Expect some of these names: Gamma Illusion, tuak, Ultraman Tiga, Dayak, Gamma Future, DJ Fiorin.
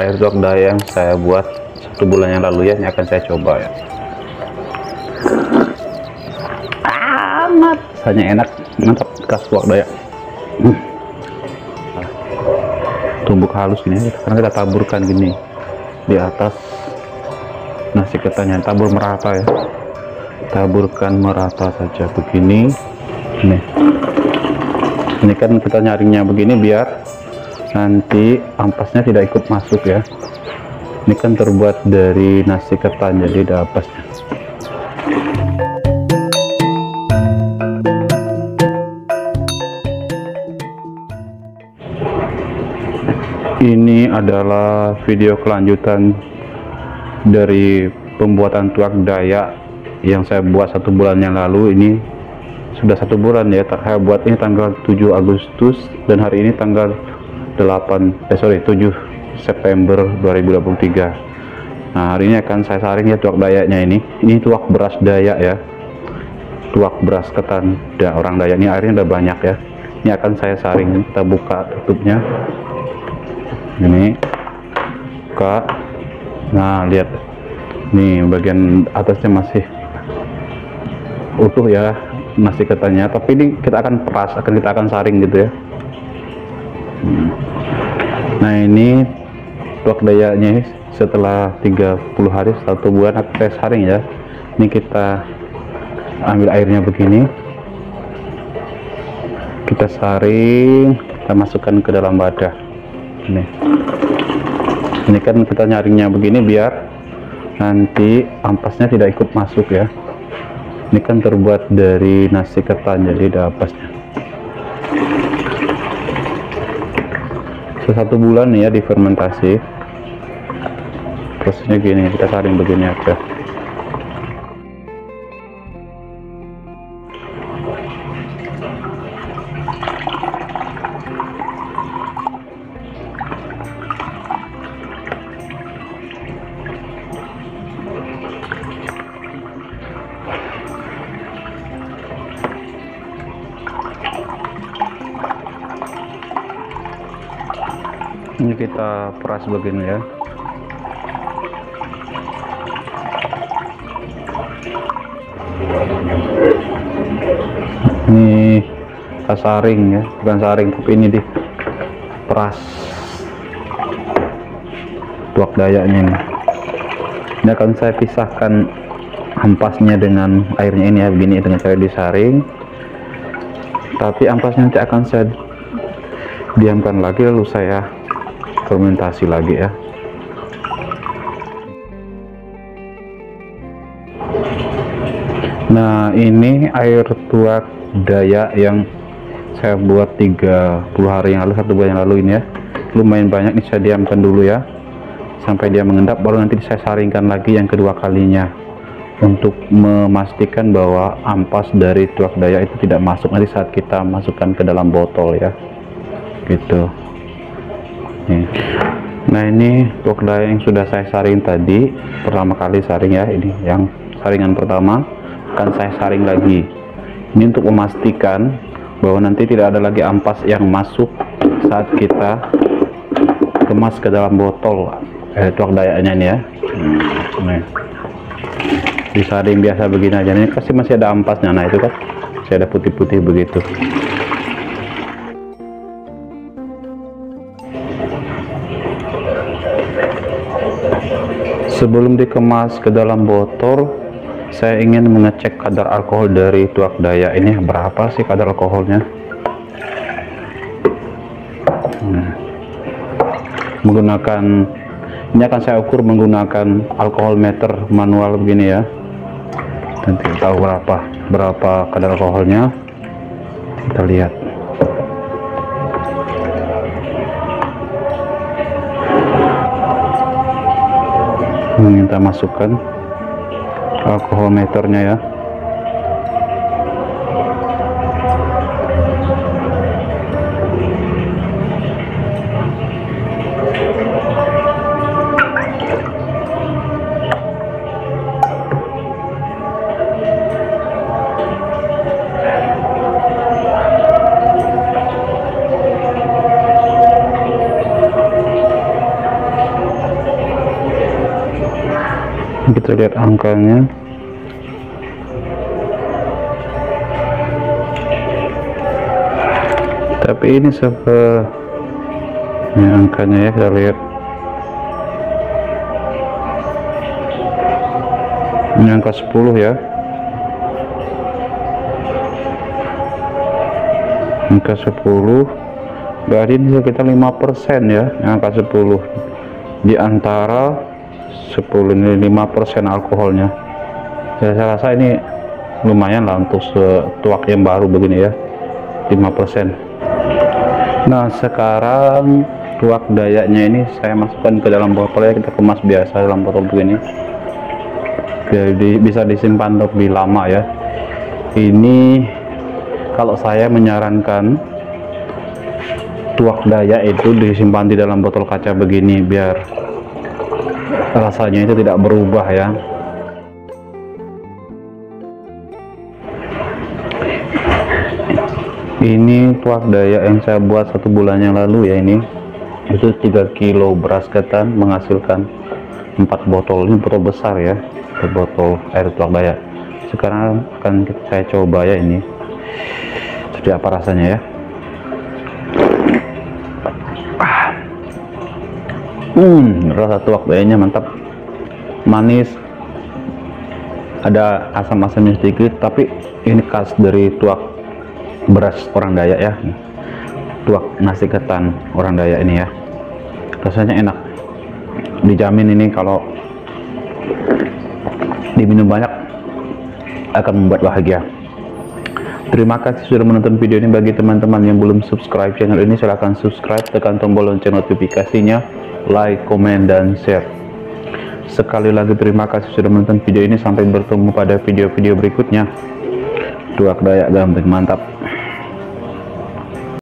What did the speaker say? air tuak Dayak yang saya buat 1 bulan yang lalu ya, ini akan saya coba ya. Amat rasanya enak, mantap khas tuak Dayak. Tumbuk halus gini aja, karena kita taburkan gini di atas nasi ketannya, tabur merata ya, taburkan merata saja begini nih. Ini kan kita nyaringnya begini biar nanti ampasnya tidak ikut masuk ya. Ini kan terbuat dari nasi ketan, jadi ada ampasnya. Ini adalah video kelanjutan dari pembuatan tuak Dayak yang saya buat 1 bulan yang lalu. Ini sudah 1 bulan ya, saya buat ini tanggal 7 Agustus dan hari ini tanggal 7 September 2023. Nah, hari ini akan saya saring ya tuak Dayaknya ini. Ini tuak beras Dayak ya. Tuak beras ketan orang Dayak, ini airnya udah banyak ya. Ini akan saya saring, kita buka tutupnya. Ini buka. Nah, lihat. Nih, bagian atasnya masih utuh ya nasi ketannya, tapi ini kita akan peras, kita akan saring gitu ya. Nah, ini tuak Dayaknya setelah 30 hari 1 bulan akan saya saring ya. Ini kita ambil airnya begini, kita saring, kita masukkan ke dalam wadah ini. Ini kan kita nyaringnya begini biar nanti ampasnya tidak ikut masuk ya. Ini kan terbuat dari nasi ketan, jadi ada ampasnya. Setelah 1 bulan ya difermentasi. Prosesnya gini, kita saring begini aja. Ini kita peras begini ya. Ini kita saring ya, bukan saring tapi ini di peras tuak Dayaknya ini. Ini akan saya pisahkan ampasnya dengan airnya ini ya, begini dengan cara disaring. Tapi ampasnya nanti akan saya diamkan lagi lalu saya fermentasi lagi ya. Nah, ini air tuak Dayak yang saya buat 30 hari yang lalu, 1 bulan yang lalu ini ya. Lumayan banyak nih, saya diamkan dulu ya sampai dia mengendap, baru nanti saya saringkan lagi yang kedua kalinya untuk memastikan bahwa ampas dari tuak Dayak itu tidak masuk nanti saat kita masukkan ke dalam botol ya, gitu. Nah, ini tuak Dayak yang sudah saya saring tadi, pertama kali saring ya, ini yang saringan pertama akan saya saring lagi. Ini untuk memastikan bahwa nanti tidak ada lagi ampas yang masuk saat kita kemas ke dalam botol tuak Dayaknya ini ya. Nah, disaring biasa begini aja, ini pasti masih ada ampasnya. Nah, itu kan masih ada putih-putih begitu. Sebelum dikemas ke dalam botol, saya ingin mengecek kadar alkohol dari tuak Dayak ini, berapa sih kadar alkoholnya. Menggunakan ini akan saya ukur menggunakan alkohol meter manual begini ya. Nanti tahu berapa kadar alkoholnya. Kita lihat. Kita masukkan alkohol meternya ya. Kita lihat angkanya. Tapi ini sampai angkanya ya, kita lihat. Ini angka 10 ya. Angka 10. Berarti ini sekitar 5% ya, angka 10. Di antara 10 ini 5% alkoholnya. Saya rasa ini lumayan lah untuk tuak yang baru begini ya, 5%. Nah, sekarang tuak dayaknya ini saya masukkan ke dalam botol ya, kita kemas biasa dalam botol begini. Jadi bisa disimpan lebih lama ya. Ini kalau saya menyarankan tuak dayak itu disimpan di dalam botol kaca begini biar rasanya itu tidak berubah ya. Ini tuak dayak yang saya buat 1 bulan yang lalu ya, ini itu 3 kilo beras ketan menghasilkan 4 botol. Ini botol besar ya, botol air tuak dayak. Sekarang akan saya coba ya, ini seperti apa rasanya ya. Rasa tuak dayaknya mantap, manis, ada asam-asamnya sedikit, tapi ini khas dari tuak beras orang Dayak ya, tuak nasi ketan orang Dayak ini ya. Rasanya enak, dijamin ini kalau diminum banyak akan membuat bahagia. Terima kasih sudah menonton video ini. Bagi teman-teman yang belum subscribe channel ini, silahkan subscribe, tekan tombol lonceng notifikasinya, like, komen, dan share. Sekali lagi terima kasih sudah menonton video ini. Sampai bertemu pada video-video berikutnya. Tuak dayak gambling mantap.